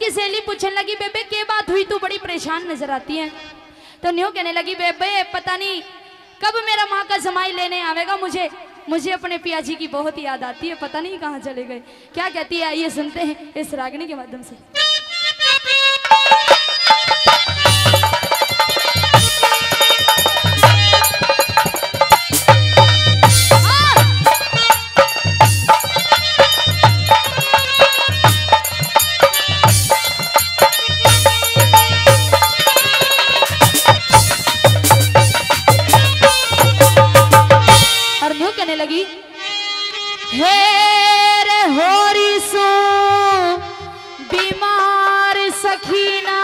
उनकी सहेली पूछने लगी, बेबे क्या बात हुई, तू बड़ी परेशान नजर आती है। तो न्यू कहने लगी, बेबे पता नहीं कब मेरा माँ का जमाई लेने आवेगा, मुझे मुझे अपने पिया जी की बहुत याद आती है, पता नहीं कहाँ चले गए। क्या कहती है, आइए सुनते हैं इस रागनी के माध्यम से। लगी हेर होरी सो बीमार सखीना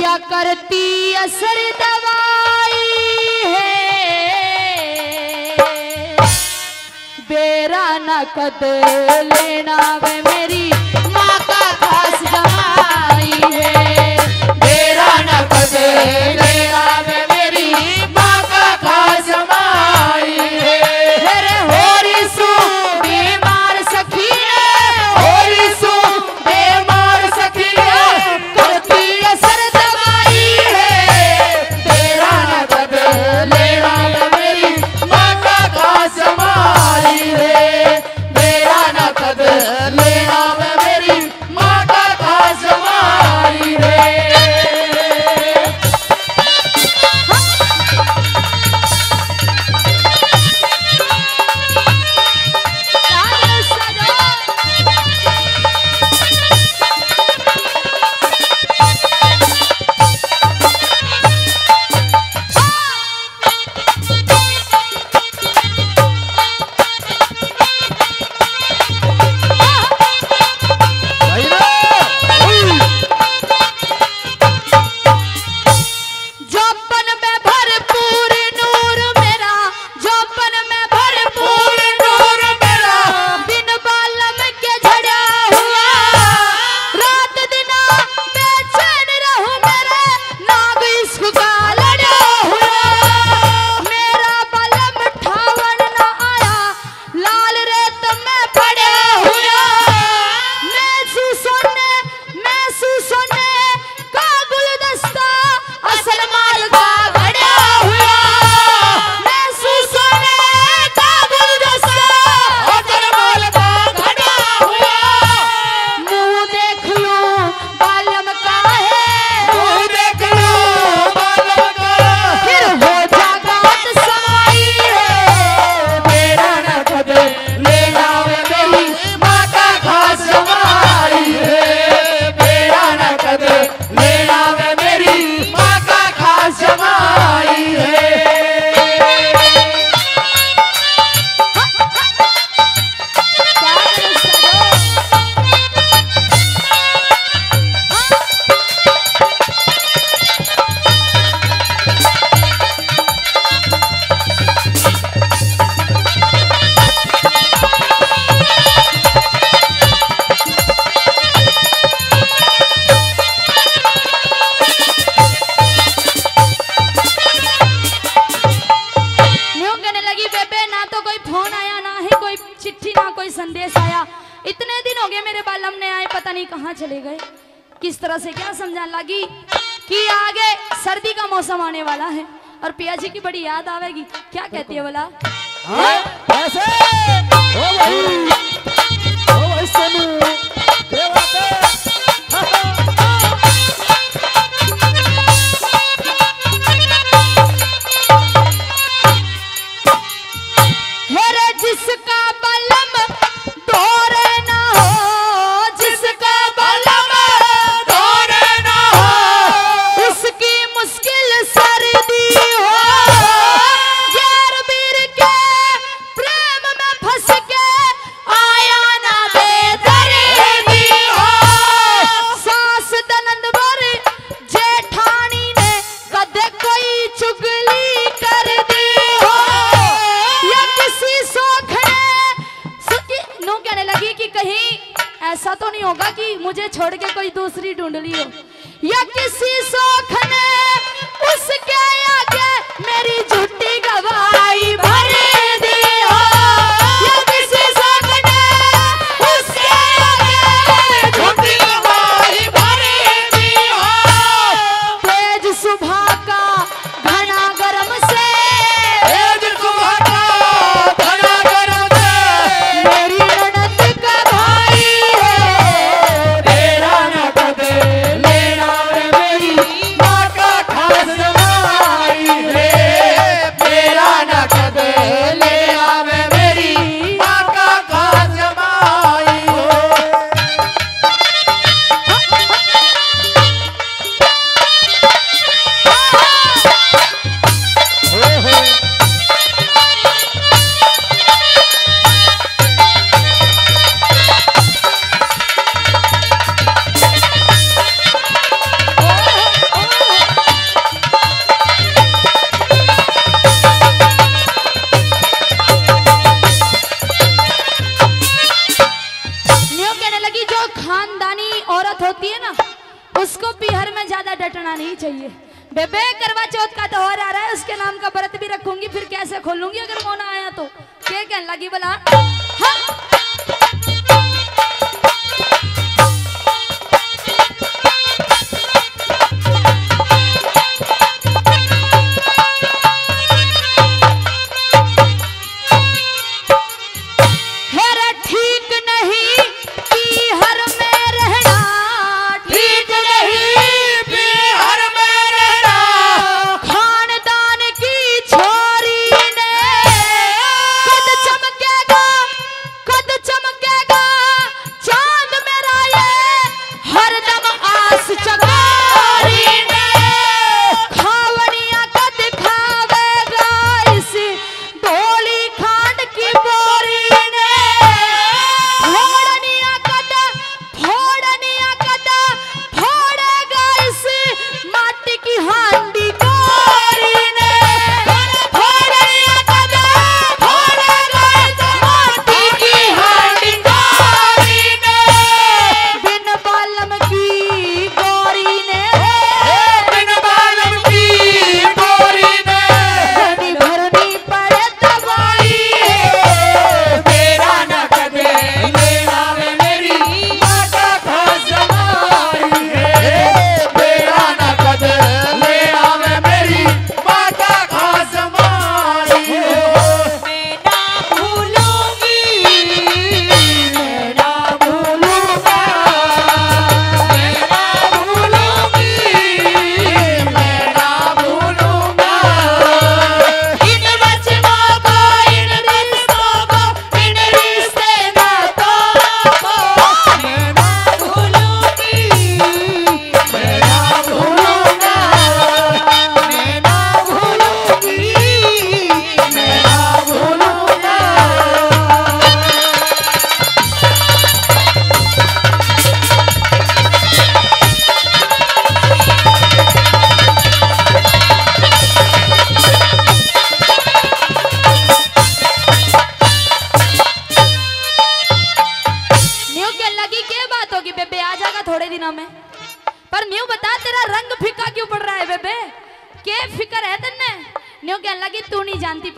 या करती असर दवाई है, बेरा न कद लेना वे मेरी माँ का खास जमाई है, बेरा न कद लेना वे मेरी चले गए। किस तरह से क्या समझाने लगी कि आगे सर्दी का मौसम आने वाला है और पिया जी की बड़ी याद आवेगी। क्या कहती है बोला, ऐसे ओ भाई सोनू छोड़ के कोई दूसरी ढूंढ ली हो, या किसी शौक ने उसके आगे मेरी झूठी गवाही भर दी हो, या किसी शौक ने उसके लगी जो खानदानी औरत होती है ना उसको पीहर में ज्यादा डटना नहीं चाहिए। बेबे करवा चौथ का त्योहार आ रहा है, उसके नाम का व्रत भी रखूंगी, फिर कैसे खोलूंगी अगर मोना आया तो। क्या कहने लगी बोला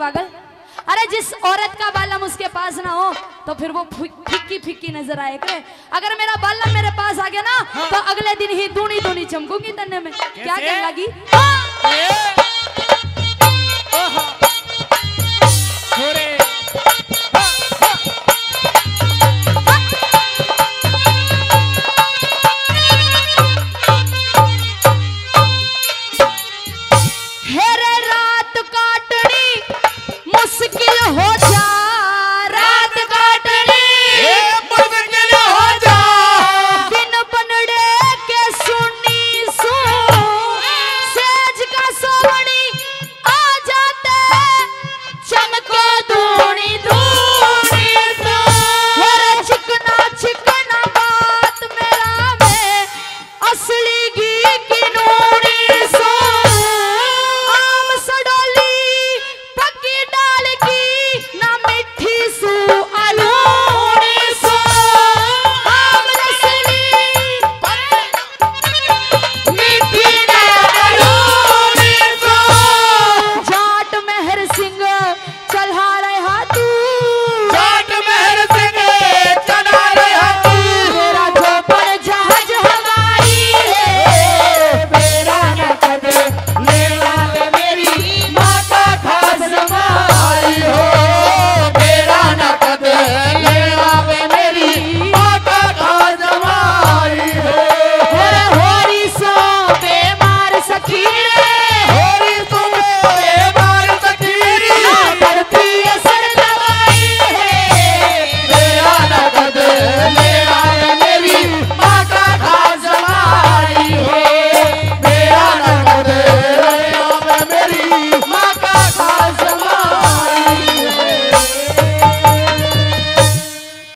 पागल। अरे जिस औरत का बालम उसके पास ना हो तो फिर वो फिक्की फिक्की नजर आए करे। अगर मेरा बालम मेरे पास आ गया ना हाँ। तो अगले दिन ही दूनी दूनी चमकूंगी तन्ने में। क्या कहने लगी